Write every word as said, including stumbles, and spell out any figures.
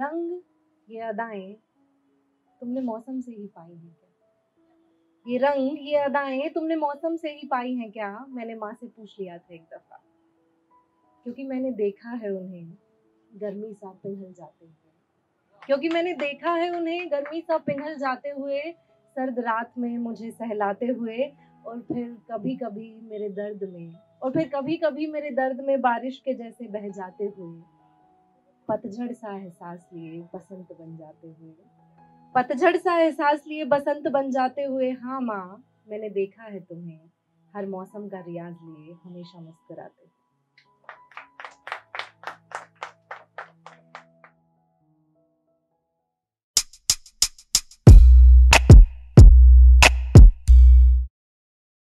रंग ये अदाएं तुमने मौसम से ही पाई हैं क्या? ये रंग ये अदाएं तुमने मौसम से ही पाई हैं क्या? मैंने माँ से पूछ लिया था एक दफा, क्योंकि मैंने देखा है उन्हें गर्मी सा पिघल जाते हुए, क्योंकि मैंने देखा है उन्हें गर्मी सा पिघल जाते हुए, सर्द रात में मुझे सहलाते हुए, और फिर कभी कभी मेरे दर्द में और फिर कभी कभी मेरे दर्द में बारिश के जैसे बह जाते हुए, पतझड़ सा एहसास लिए बसंत बन जाते हुए, पतझड़ सा एहसास लिए बसंत बन जाते हुए। हाँ माँ, मैंने देखा है तुम्हें हर मौसम का रियाज लिए हमेशा मुस्कुराते।